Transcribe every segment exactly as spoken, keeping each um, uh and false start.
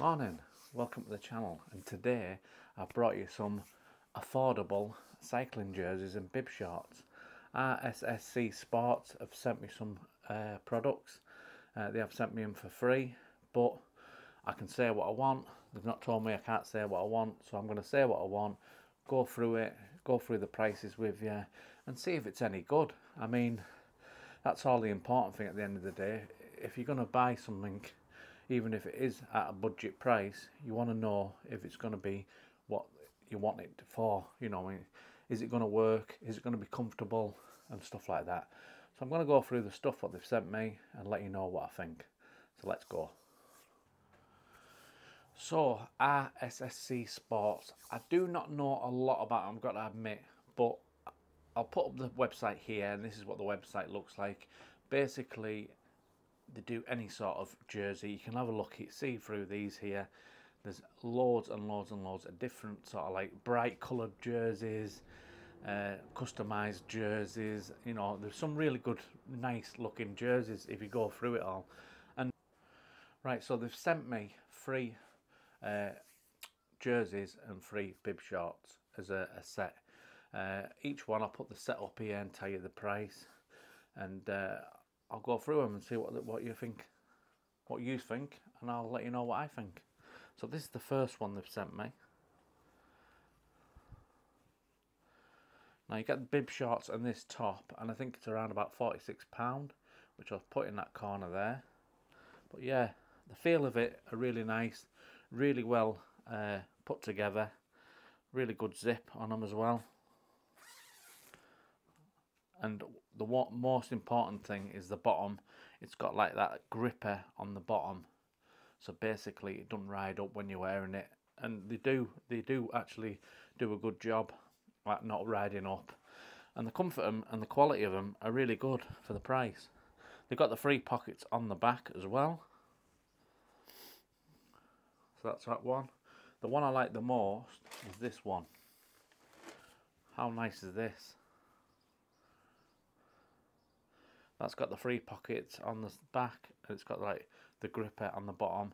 Morning, welcome to the channel, and today I've brought you some affordable cycling jerseys and bib shorts. R S S C Sports have sent me some uh, products. Uh, they have sent me them for free, but I can say what I want. They've not told me I can't say what I want, so I'm going to say what I want, go through it, go through the prices with you and see if it's any good. I mean, that's all the important thing at the end of the day. If you're going to buy something, even if it is at a budget price, you want to know if it's going to be what you want it for. You know, I mean, is it going to work? Is it going to be comfortable? And stuff like that. So I'm going to go through the stuff what they've sent me and let you know what I think. So let's go. So R S S C Sports. I do not know a lot about them, I've got to admit, but I'll put up the website here, and this is what the website looks like. Basically, they do any sort of jersey. You can have a look at, see through these here. There's loads and loads and loads of different sort of like bright coloured jerseys, uh, customised jerseys. You know, there's some really good, nice looking jerseys if you go through it all. And right, so they've sent me three uh, jerseys and three bib shorts as a, a set. Uh, each one, I'll put the set up here and tell you the price, and uh, I'll go through them and see what what you think, what you think, and I'll let you know what I think. So this is the first one they've sent me. Now you get the bib shorts and this top, and I think it's around about forty-six pounds, which I've put in that corner there. But yeah, the feel of it are really nice, really well uh, put together, really good zip on them as well. And the what most important thing is the bottom. It's got like that gripper on the bottom, so basically it doesn't ride up when you're wearing it. And they do, they do actually do a good job at not riding up. And the comfort of them and the quality of them are really good for the price. They've got the three pockets on the back as well. So that's that one. The one I like the most is this one. How nice is this? That's got the three pockets on the back, and it's got like the gripper on the bottom.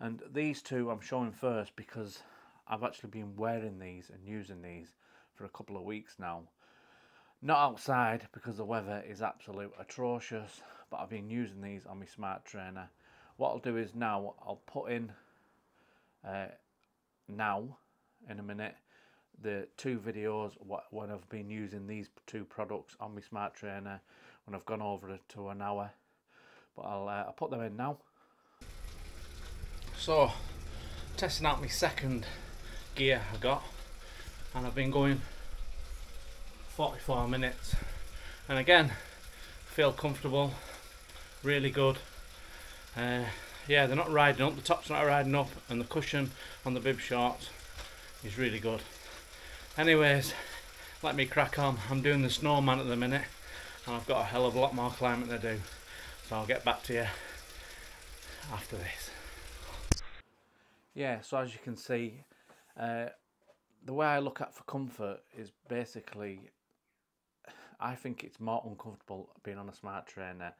And these two I'm showing first because I've actually been wearing these and using these for a couple of weeks now. Not outside because the weather is absolute atrocious, but I've been using these on my smart trainer. What I'll do is now I'll put in uh, now in a minute the two videos when I've been using these two products on my smart trainer, when I've gone over to an hour, but I'll, uh, I'll put them in now. So, testing out my second gear I got, and I've been going forty-four minutes, and again feel comfortable, really good. Uh, yeah, they're not riding up, the top's not riding up, and the cushion on the bib shorts is really good. Anyways, let me crack on. I'm doing the snowman at the minute, and I've got a hell of a lot more climbing to do, so I'll get back to you after this. Yeah, so as you can see, uh, the way I look at for comfort is basically, I think it's more uncomfortable being on a smart trainer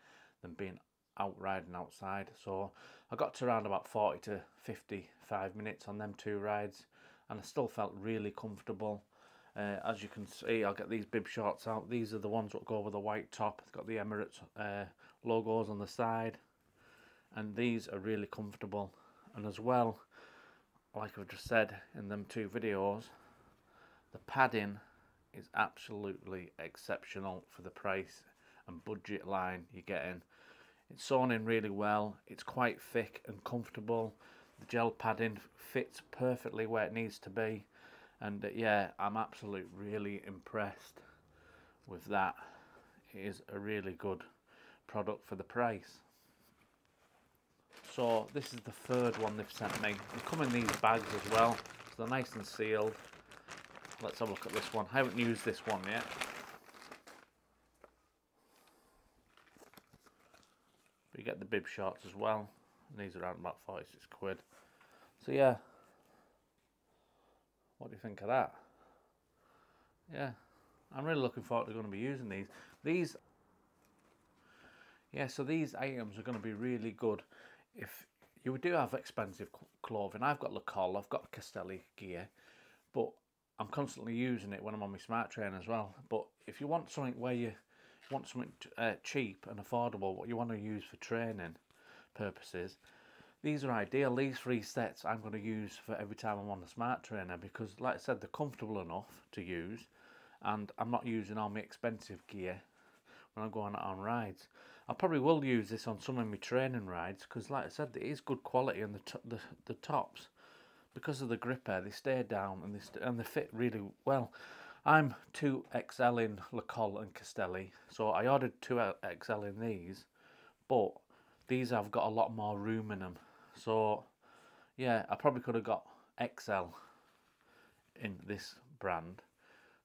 than being out riding outside. So I got to around about forty to fifty-five minutes on them two rides, and I still felt really comfortable. Uh, as you can see, I'll get these bib shorts out. These are the ones that go with the white top. It's got the Emirates uh, logos on the side, and these are really comfortable. And as well, like I've just said in them two videos, the padding is absolutely exceptional for the price and budget line you're getting. It's sewn in really well. It's quite thick and comfortable. The gel padding fits perfectly where it needs to be. And uh, yeah, I'm absolutely really impressed with that. It is a really good product for the price. So this is the third one they've sent me. They come in these bags as well, so they're nice and sealed. Let's have a look at this one. I haven't used this one yet. But you get the bib shorts as well. And these are around about forty-six quid. So yeah. What do you think of that? Yeah, I'm really looking forward to going to be using these. These, yeah, so these items are going to be really good if You do have expensive clothing. I've got Le Col, I've got Castelli gear, but I'm constantly using it when I'm on my smart train as well. But if you want something where you want something uh, cheap and affordable, what you want to use for training purposes, these are ideal. These three sets I'm going to use for every time I'm on the smart trainer, because like I said, they're comfortable enough to use and I'm not using all my expensive gear when I'm going on rides. I probably will use this on some of my training rides, because like I said, it is good quality, and the, t the, the tops, because of the grip air, they stay down and they, st and they fit really well. I'm two X L in Le Col and Castelli, so I ordered two X L in these, but these have got a lot more room in them. So yeah, I probably could have got X L in this brand.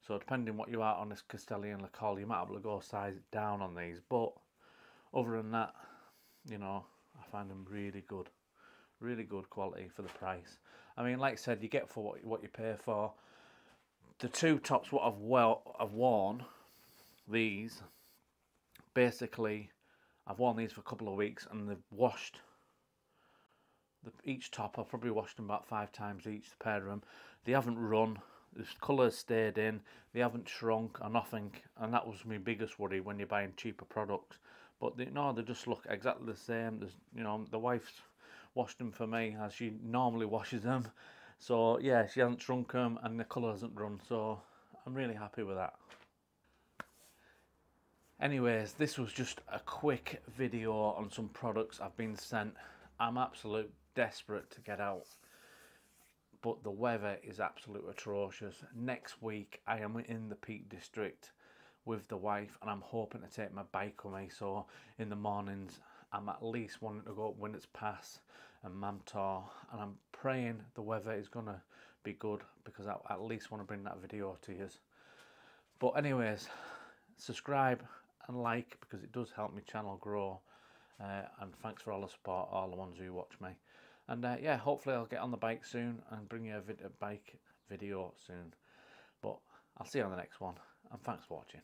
So depending what you are on this Castelli and Le Col, you might have to go size down on these. But other than that, you know, I find them really good. Really good quality for the price. I mean, like I said, you get for what, what you pay for. The two tops what I've, well, I've worn, these, basically, I've worn these for a couple of weeks and they've washed. The, each top, I've probably washed them about five times each, the pair of them. They haven't run. The colours stayed in, they haven't shrunk or nothing, and that was my biggest worry when you're buying cheaper products. But they, no, they just look exactly the same. There's, you know, the wife's washed them for me as she normally washes them, so yeah, she hasn't shrunk them and the colour hasn't run, so I'm really happy with that. Anyways, this was just a quick video on some products I've been sent. I'm absolutely desperate to get out, but the weather is absolutely atrocious. Next week I am in the Peak District with the wife and I'm hoping to take my bike with me, so in the mornings I'm at least wanting to go up Winnats Pass and Mam Tor, and I'm praying the weather is going to be good, because I at least want to bring that video to you. But anyways, subscribe and like, because it does help my channel grow, uh, and thanks for all the support, all the ones who watch me. And uh, yeah, hopefully I'll get on the bike soon and bring you a, vid a bike video soon. But I'll see you on the next one, and thanks for watching.